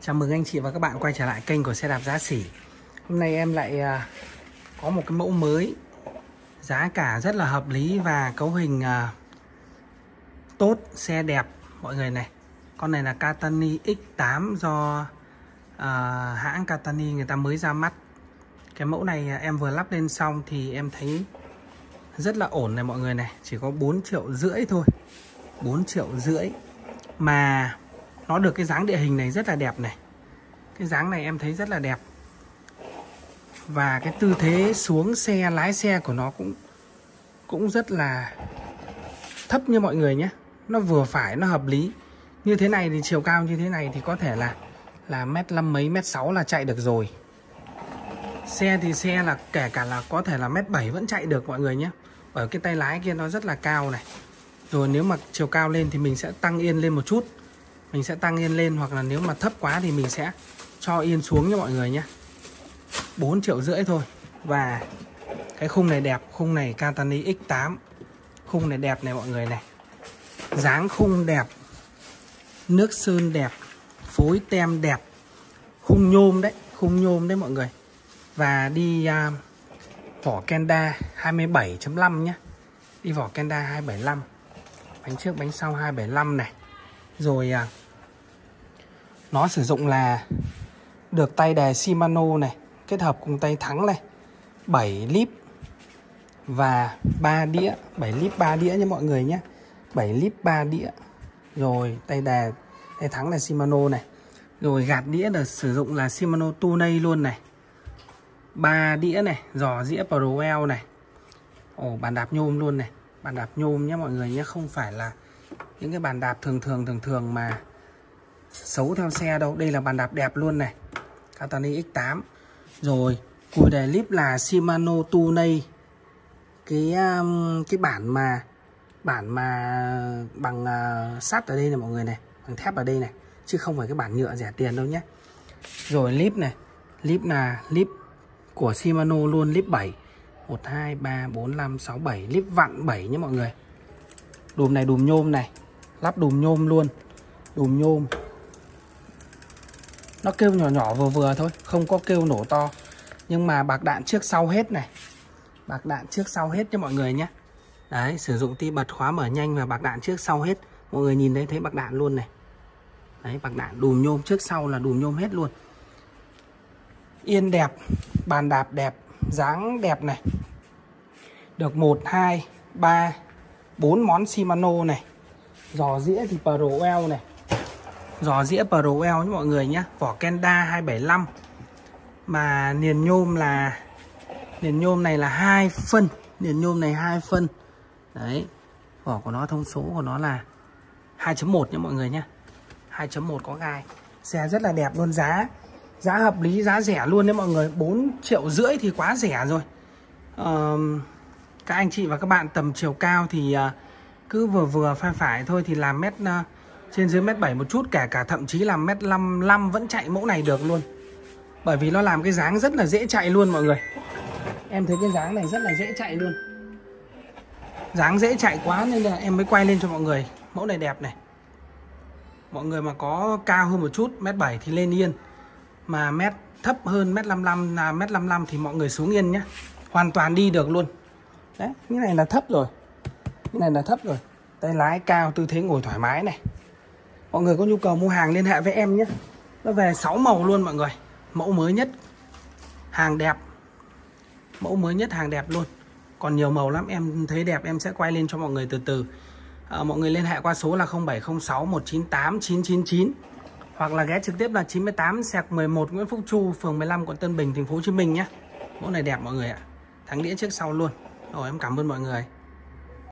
Chào mừng anh chị và các bạn quay trở lại kênh của xe đạp giá sỉ. Hôm nay em lại có một cái mẫu mới, giá cả rất là hợp lý và cấu hình tốt, xe đẹp mọi người này. Con này là Catani X8 do hãng Catani người ta mới ra mắt. Cái mẫu này em vừa lắp lên xong thì em thấy rất là ổn này mọi người này. Chỉ có 4,5 triệu thôi, 4,5 triệu. Mà nó được cái dáng địa hình này rất là đẹp này. Cái dáng này em thấy rất là đẹp. Và cái tư thế xuống xe, lái xe của nó cũng rất là thấp như mọi người nhé. Nó vừa phải, nó hợp lý. Như thế này thì chiều cao như thế này thì có thể là 1m5 mấy, 1m6 là chạy được rồi. Xe thì xe là kể cả là có thể là 1m7 vẫn chạy được mọi người nhé. Ở cái tay lái kia nó rất là cao này. Rồi nếu mà chiều cao lên thì mình sẽ tăng yên lên một chút. Mình sẽ tăng yên lên, hoặc là nếu mà thấp quá thì mình sẽ cho yên xuống nha mọi người nhé. 4,5 triệu thôi. Và cái khung này đẹp, khung này Catani X8. Khung này đẹp này mọi người này. Dáng khung đẹp, nước sơn đẹp, phối tem đẹp. Khung nhôm đấy mọi người. Và đi vỏ Kenda 27.5 nhé. Đi vỏ Kenda 275. Bánh trước bánh sau 275 này. Rồi nó sử dụng là được tay đè Shimano này, kết hợp cùng tay thắng này, 7 líp và 3 đĩa, 7 líp 3 đĩa nha mọi người nhé. 7 líp 3 đĩa. Rồi tay đè, tay thắng là Shimano này. Rồi gạt đĩa là sử dụng là Shimano Tunei luôn này. 3 đĩa này, giò dĩa Proel này. Ồ, bàn đạp nhôm luôn này, bàn đạp nhôm nhé mọi người nhé, không phải là những cái bàn đạp thường mà xấu theo xe đâu. Đây là bàn đạp đẹp luôn này, Catani X8. Rồi cùi đè líp là Shimano Tunei. Cái bản mà bằng sắt ở đây này mọi người này, bằng thép ở đây này, chứ không phải cái bản nhựa rẻ tiền đâu nhé. Rồi líp này, líp là líp của Shimano luôn, líp 7. 1, 2, 3, 4, 5, 6, 7, líp vặn 7 nhé mọi người. Đùm này, đùm nhôm này, lắp đùm nhôm luôn. Đùm nhôm nó kêu nhỏ nhỏ vừa vừa thôi, không có kêu nổ to. Nhưng mà bạc đạn trước sau hết này, bạc đạn trước sau hết cho mọi người nhé. Đấy, sử dụng ti bật khóa mở nhanh và bạc đạn trước sau hết. Mọi người nhìn thấy bạc đạn luôn này. Đấy, bạc đạn đùm nhôm trước sau là đùm nhôm hết luôn. Yên đẹp, bàn đạp đẹp, dáng đẹp này. Được 1, 2, 3 4 món Shimano này. Giò dĩa thì Proel này. Giò dĩa Proel nhé mọi người nhé. Vỏ Kenda 275. Mà niền nhôm là, niền nhôm này là 2 phân. Niền nhôm này 2 phân. Đấy. Vỏ của nó, thông số của nó là 2.1 nhé mọi người nhé. 2.1 có gai. Xe rất là đẹp luôn, giá hợp lý, giá rẻ luôn đấy mọi người. 4,5 triệu thì quá rẻ rồi. Các anh chị và các bạn tầm chiều cao thì cứ vừa vừa phải phải thôi thì làm mét trên dưới 1m7 một chút, kể cả thậm chí là 1m55 vẫn chạy mẫu này được luôn. Bởi vì nó làm cái dáng rất là dễ chạy luôn mọi người. Em thấy cái dáng này rất là dễ chạy luôn. Dáng dễ chạy quá nên là em mới quay lên cho mọi người. Mẫu này đẹp này. Mọi người mà có cao hơn một chút, 1m7 thì lên yên. Mà mét thấp hơn 1m55 là 1m55 thì mọi người xuống yên nhé. Hoàn toàn đi được luôn. Đấy, cái này là thấp rồi. Cái này là thấp rồi. Tay lái cao, tư thế ngồi thoải mái này. Mọi người có nhu cầu mua hàng liên hệ với em nhé. Nó về 6 màu luôn mọi người. Mẫu mới nhất, hàng đẹp. Mẫu mới nhất, hàng đẹp luôn. Còn nhiều màu lắm, em thấy đẹp em sẽ quay lên cho mọi người từ từ. Mọi người liên hệ qua số là 0706198999 hoặc là ghé trực tiếp là 98/11 Nguyễn Phúc Chu, phường 15, quận Tân Bình, thành phố Hồ Chí Minh nhé. Mẫu này đẹp mọi người ạ. Thắng đĩa trước sau luôn. Rồi, em cảm ơn mọi người.